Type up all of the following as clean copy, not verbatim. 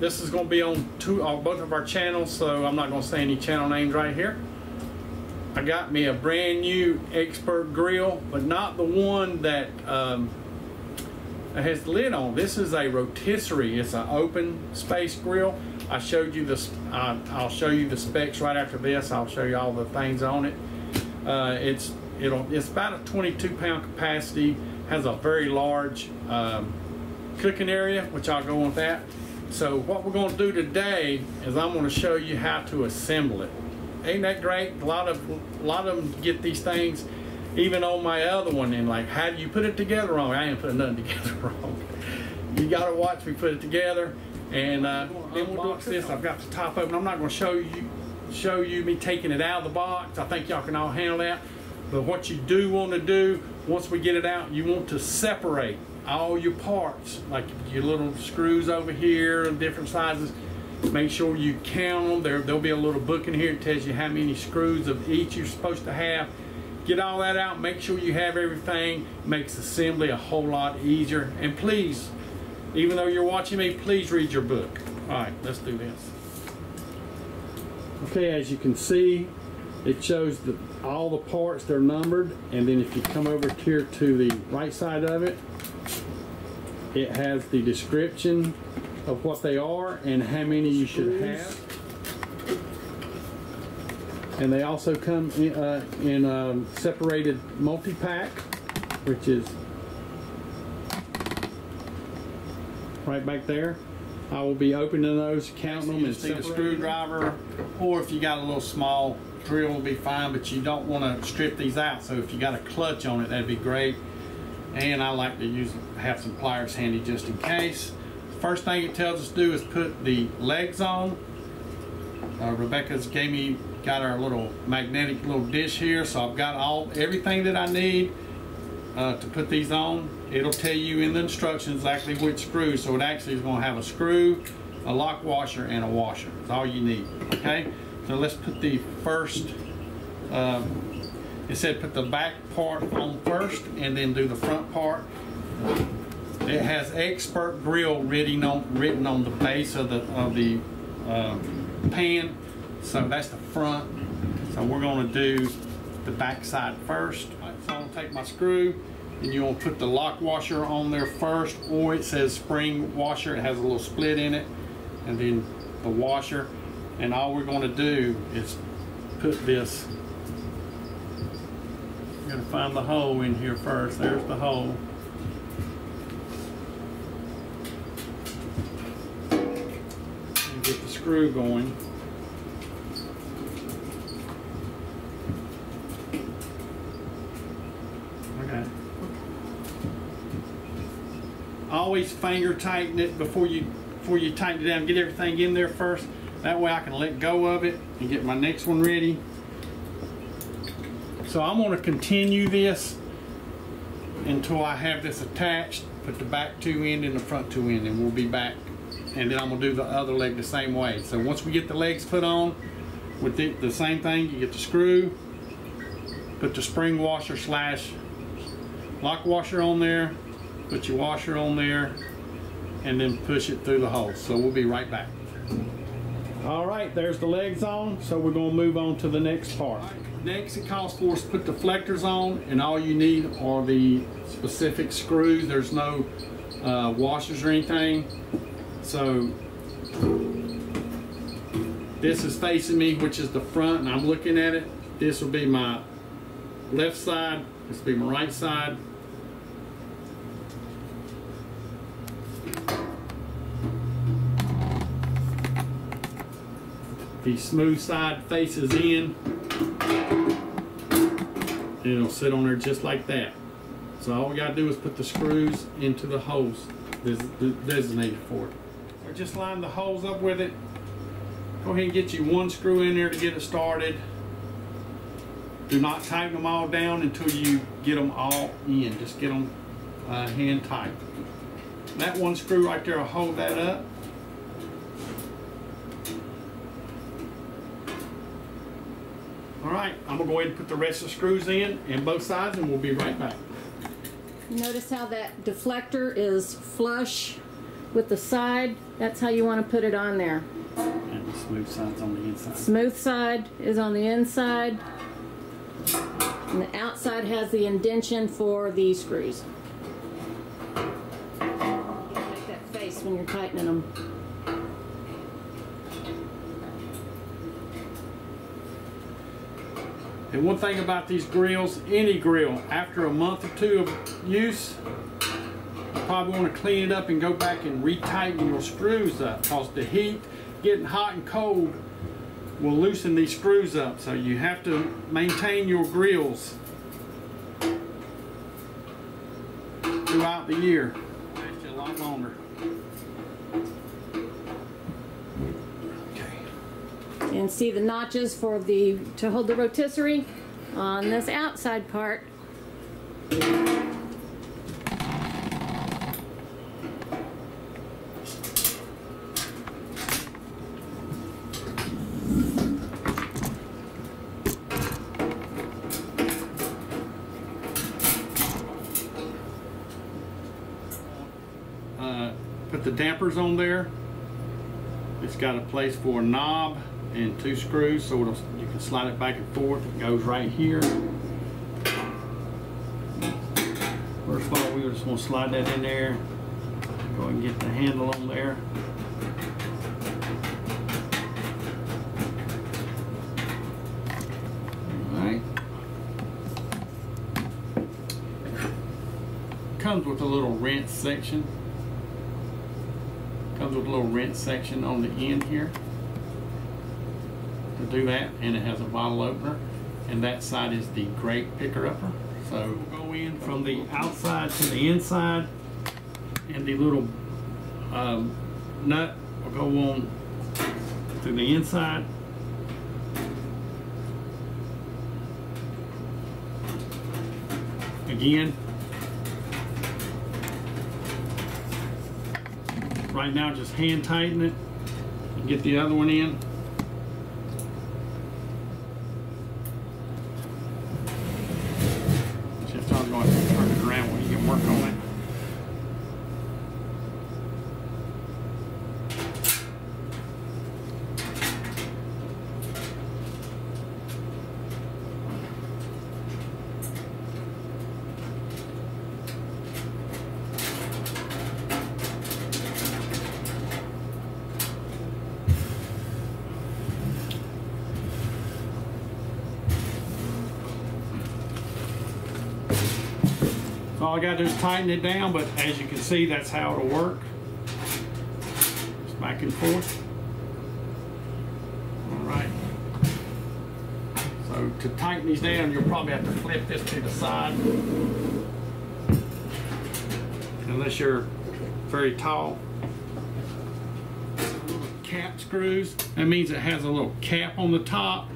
This is going to be on both of our channels, so I'm not going to say any channel names right here. I got me a brand new Expert Grill, but not the one that has the lid on. This is a rotisserie. It's an open space grill. I showed you this. I'll show you the specs right after this. I'll show you all the things on it. It's about a 22-pound capacity. Has a very large cooking area, which I'll go on that. So what we're going to do today is I'm going to show you how to assemble it. Ain't that great? A lot of them get these things, even on my other one, and like, how do you put it together wrong? I ain't putting nothing together wrong. You got to watch me put it together, and then we'll unbox this. I've got the top open. I'm not going to show you me taking it out of the box. I think y'all can all handle that. But what you do want to do, once we get it out, you want to separate all your parts, like your little screws over here and different sizes. Make sure you count them. There'll be a little book in here that tells you how many screws of each you're supposed to have. Get all that out. Make sure you have everything. Makes assembly a whole lot easier. And please, even though you're watching me, please read your book. All right, let's do this. Okay, as you can see, it shows all the parts, they're numbered, and then if you come over here to the right side of it, it has the description of what they are and how many you should have. And they also come in a separated multi-pack, which is right back there. I will be opening those, counting them, and see the screwdriver, or if you got a little small drill will be fine, but you don't want to strip these out, so if you got a clutch on it, that'd be great. And I like to have some pliers handy just in case. First thing it tells us to do is put the legs on. Rebecca's got our little magnetic little dish here, so I've got everything that I need to put these on. It'll tell you in the instructions exactly which screw, so it actually is going to have a screw, a lock washer, and a washer. That's all you need, okay? So let's put the first, it said put the back part on first and then do the front part. It has Expert Grill written on the base of the pan, so that's the front. So we're going to do the back side first. Right, so I'm going to take my screw, and you'll put the lock washer on there first, or it says spring washer. It has a little split in it, and then the washer. And all we're going to do is put this. We're going to find the hole in here first. There's the hole. And get the screw going. Okay. Always finger tighten it before you tighten it down. Get everything in there first. That way I can let go of it and get my next one ready. So I'm going to continue this until I have this attached. Put the back two end and the front two end, and we'll be back. And then I'm going to do the other leg the same way. So once we get the legs put on, with the same thing, you get the screw, put the spring washer / lock washer on there, put your washer on there, and then push it through the hole. So we'll be right back. All right, there's the legs on, so we're going to move on to the next part. Right, next it calls for us to put the deflectors on, and all you need are the specific screws. There's no washers or anything. So this is facing me, which is the front, and I'm looking at it. This will be my left side. This will be my right side. The smooth side faces in, and it'll sit on there just like that. So all we gotta do is put the screws into the holes designated for it. So just line the holes up with it. Go ahead and get you one screw in there to get it started. Do not tighten them all down until you get them all in. Just get them hand tight. That one screw right there will hold that up. Alright, I'm going to go ahead and put the rest of the screws in and both sides, and we'll be right back. Notice how that deflector is flush with the side, that's how you want to put it on there. And the smooth side's on the inside. Smooth side is on the inside. And the outside has the indentation for the screws. Make that face when you're tightening them. And one thing about these grills, any grill, after a month or two of use, you probably want to clean it up and go back and retighten your screws up, because the heat, getting hot and cold, will loosen these screws up. So you have to maintain your grills throughout the year. Lasts you a lot longer. And see the notches for the to hold the rotisserie on this outside part. Put the dampers on there. It's got a place for a knob and two screws, so it'll, you can slide it back and forth. It goes right here. First of all, we just want to slide that in there. Go ahead and get the handle on there. All right. Comes with a little wrench section. Comes with a little wrench section on the end here. To do that, and it has a bottle opener, and that side is the grape picker-upper. So we'll go in from the outside to the inside, and the little nut will go on to the inside. Again, right now just hand tighten it and get the other one in. All I got to do is tighten it down, but as you can see, that's how it'll work. Just back and forth. All right. So to tighten these down, you'll probably have to flip this to the side. Unless you're very tall. Cap screws. That means it has a little cap on the top.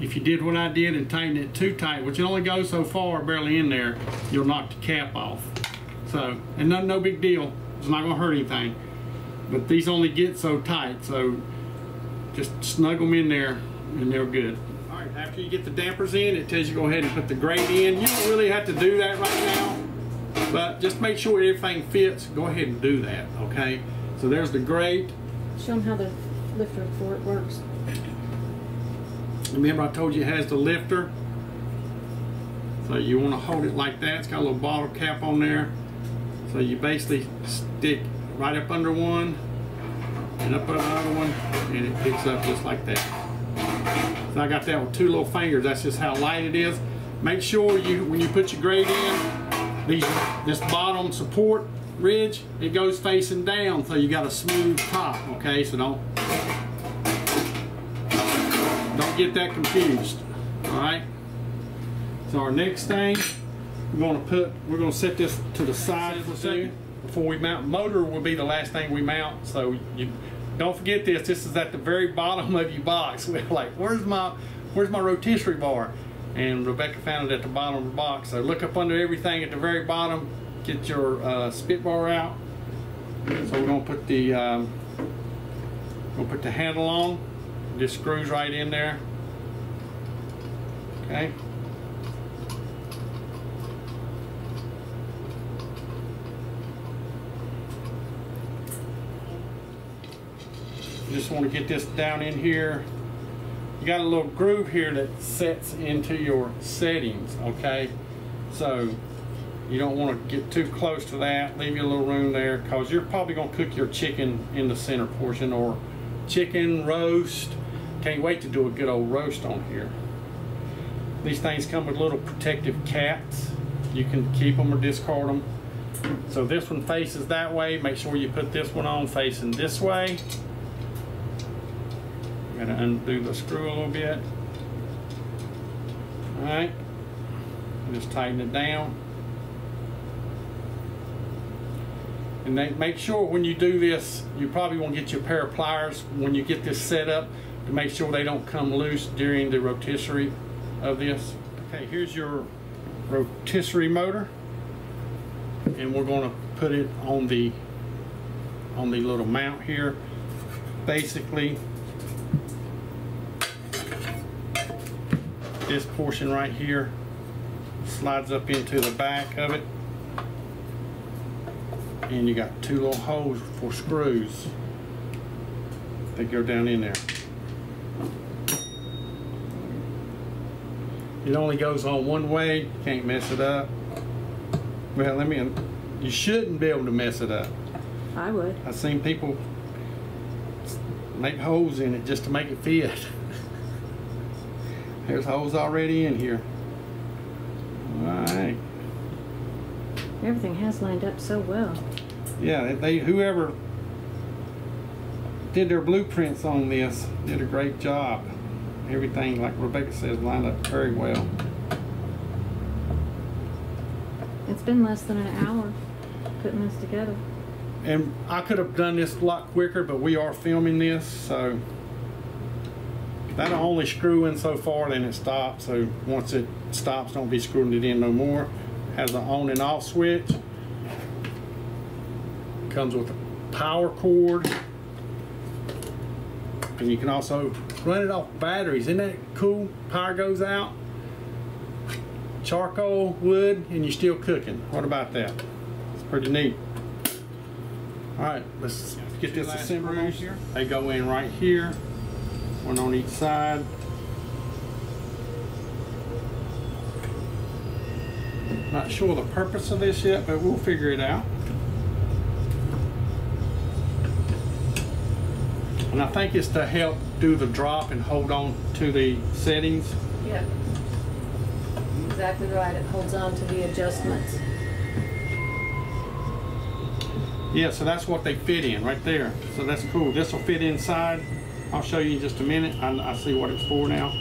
If you did what I did and tightened it too tight, which it only goes so far, barely in there, you'll knock the cap off. So, and no big deal. It's not gonna hurt anything. But these only get so tight, so just snug them in there and they're good. All right, after you get the dampers in, it tells you go ahead and put the grate in. You don't really have to do that right now, but just make sure everything fits. Go ahead and do that, okay? So there's the grate. Show them how the lifter for it works. Remember I told you it has the lifter, so you want to hold it like that. It's got a little bottle cap on there, so you basically stick right up under one and up under another one, and it picks up just like that. So I got that with two little fingers. That's just how light it is. Make sure you, when you put your grate in, this bottom support ridge, it goes facing down, so you got a smooth top, okay? So don't get that confused. All right. So our next thing, we're gonna set this to the side for a second before we mount. Motor will be the last thing we mount. So you don't forget this. This is at the very bottom of your box. We're like, where's my rotisserie bar? And Rebecca found it at the bottom of the box. So look up under everything at the very bottom. Get your spit bar out. So we're gonna put the handle on. Just screws right in there. Okay. You just want to get this down in here. You got a little groove here that sets into your settings, okay? So you don't want to get too close to that. Leave you a little room there, because you're probably going to cook your chicken in the center portion, or chicken roast. Can't wait to do a good old roast on here. These things come with little protective caps. You can keep them or discard them. So this one faces that way. Make sure you put this one on facing this way. I'm gonna undo the screw a little bit. All right, just tighten it down. And make sure when you do this, you probably want to get your pair of pliers when you get this set up to make sure they don't come loose during the rotisserie of this. Okay, here's your rotisserie motor, and we're going to put it on the little mount here. Basically, this portion right here slides up into the back of it, and you got two little holes for screws that go down in there. It only goes on one way. You can't mess it up. Well, let me. You shouldn't be able to mess it up. I would. I've seen people make holes in it just to make it fit. There's holes already in here. All right. Everything has lined up so well. Yeah, whoever did their blueprints on this did a great job. Everything, like Rebecca says, lined up very well. It's been less than an hour putting this together. And I could have done this a lot quicker, but we are filming this, so that'll only screw in so far, then it stops. So once it stops, don't be screwing it in no more. Has an on and off switch. Comes with a power cord. And you can also run it off batteries. Isn't that cool? Power goes out, charcoal, wood, and you're still cooking. What about that? It's pretty neat. All right, let's get this assembled here. They go in right here, one on each side. Not sure the purpose of this yet, but we'll figure it out. And I think it's to help do the drop and hold on to the settings. Yeah, exactly right. It holds on to the adjustments. Yeah, so that's what they fit in right there. So that's cool. This will fit inside. I'll show you in just a minute. I see what it's for now.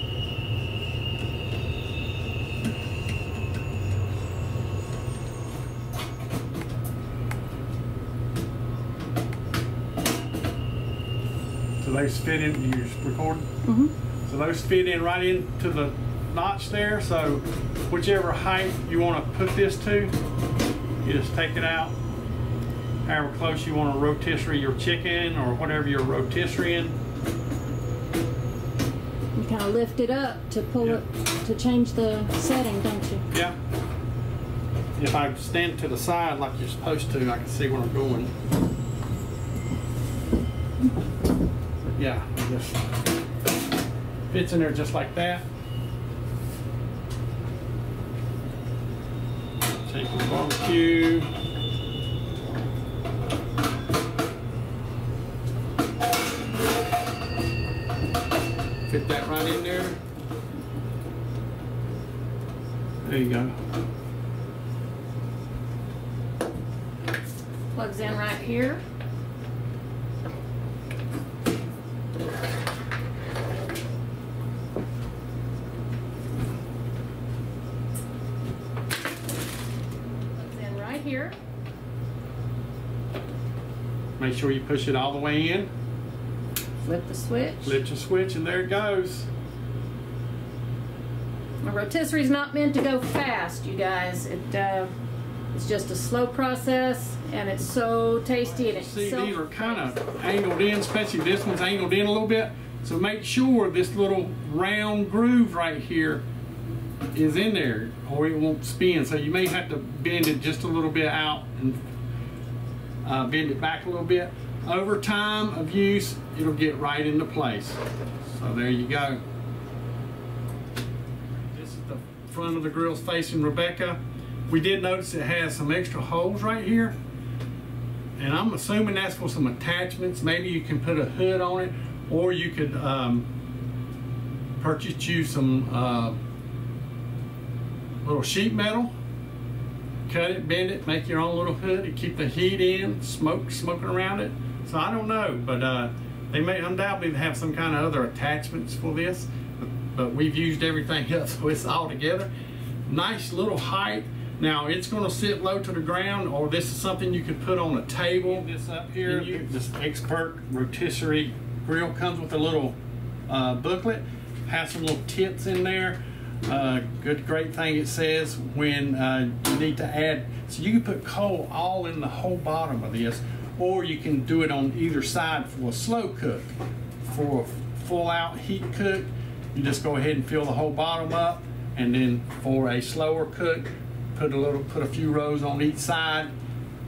So those fit in, you just recording? Mm-hmm. So those fit in right into the notch there, so whichever height you want to put this to, you just take it out, however close you want to rotisserie your chicken or whatever you're rotisserieing. You kind of lift it up to pull it, to change the setting, don't you? Yeah. If I stand to the side like you're supposed to, I can see where I'm going. Yeah, it just fits in there just like that. Take the barbecue. Fit that right in there. There you go. Plugs in right here. Make sure you push it all the way in. Flip the switch. Flip the switch, and there it goes. A rotisserie is not meant to go fast, you guys. It's just a slow process, and it's so tasty. And it's see, so these are kind of angled in, especially this one's angled in a little bit. So make sure this little round groove right here is in there, or it won't spin. So you may have to bend it just a little bit out and bend it back a little bit. over time of use, it'll get right into place. So there you go. This is the front of the grill facing Rebecca. We did notice it has some extra holes right here, and I'm assuming that's for some attachments. Maybe you can put a hood on it, or you could purchase you some little sheet metal, cut it, bend it, make your own little hood to keep the heat in, smoking around it. So I don't know, but they may undoubtedly have some kind of other attachments for this, but we've used everything up, so it's all together. Nice little height. Now it's going to sit low to the ground, or this is something you could put on a table. This up here, this Expert rotisserie grill comes with a little booklet, has some little tips in there. Great thing it says when you need to add. So you can put coal all in the whole bottom of this, or you can do it on either side for a slow cook. For a full out heat cook, you just go ahead and fill the whole bottom up, and then for a slower cook, put a few rows on each side,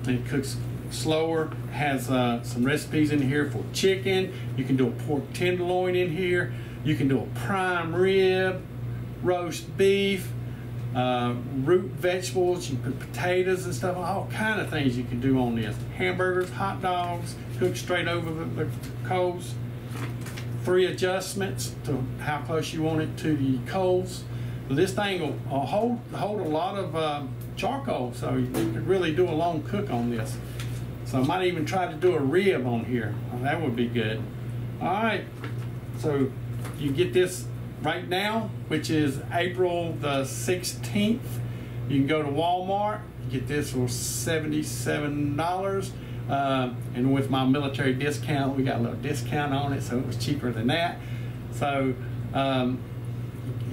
and it cooks slower. Has some recipes in here for chicken. You can do a pork tenderloin in here. You can do a prime rib, roast beef, root vegetables. You can put potatoes and stuff, all kind of things you can do on this. Hamburgers, hot dogs, cooked straight over the coals. Free adjustments to how close you want it to the coals. This thing will hold a lot of charcoal, so you could really do a long cook on this. So I might even try to do a rib on here. Well, that would be good. All right, so you get this right now, which is April the 16th. You can go to Walmart, get this for $77. And with my military discount, we got a little discount on it, so it was cheaper than that. So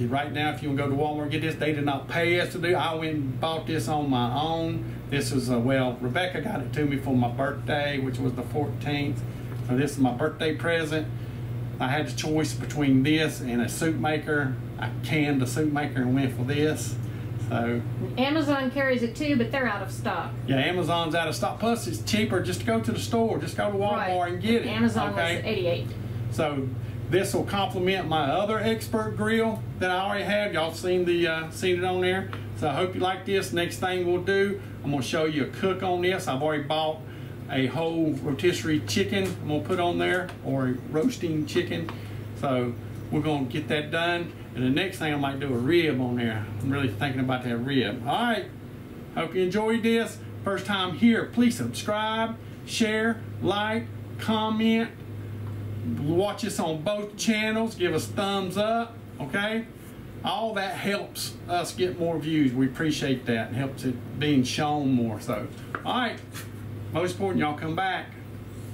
right now, if you want to go to Walmart, get this. They did not pay us to do. I went and bought this on my own. This is well, Rebecca got it to me for my birthday, which was the 14th. So this is my birthday present. I had the choice between this and a soup maker. I canned the soup maker and went for this. So Amazon carries it too, but they're out of stock. Yeah, Amazon's out of stock. Plus, it's cheaper just to go to the store. Just go to Walmart and get it. Amazon was $88. So this will complement my other Expert grill that I already have. Y'all seen the seen it on there. So I hope you like this. Next thing we'll do, I'm gonna show you a cook on this. I've already bought a whole rotisserie chicken I'm gonna put on there, or a roasting chicken. So we're gonna get that done. And the next thing I might do a rib on there. I'm really thinking about that rib. All right, hope you enjoyed this. First time here, please subscribe, share, like, comment. Watch us on both channels. Give us thumbs up, okay? All that helps us get more views. We appreciate that. It helps it being shown more. So, all right. Most important, y'all come back.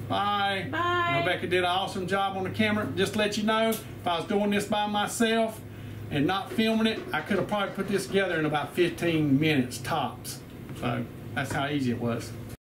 Bye. Bye. Rebecca did an awesome job on the camera. Just to let you know, if I was doing this by myself and not filming it, I could have probably put this together in about 15 minutes tops. So that's how easy it was.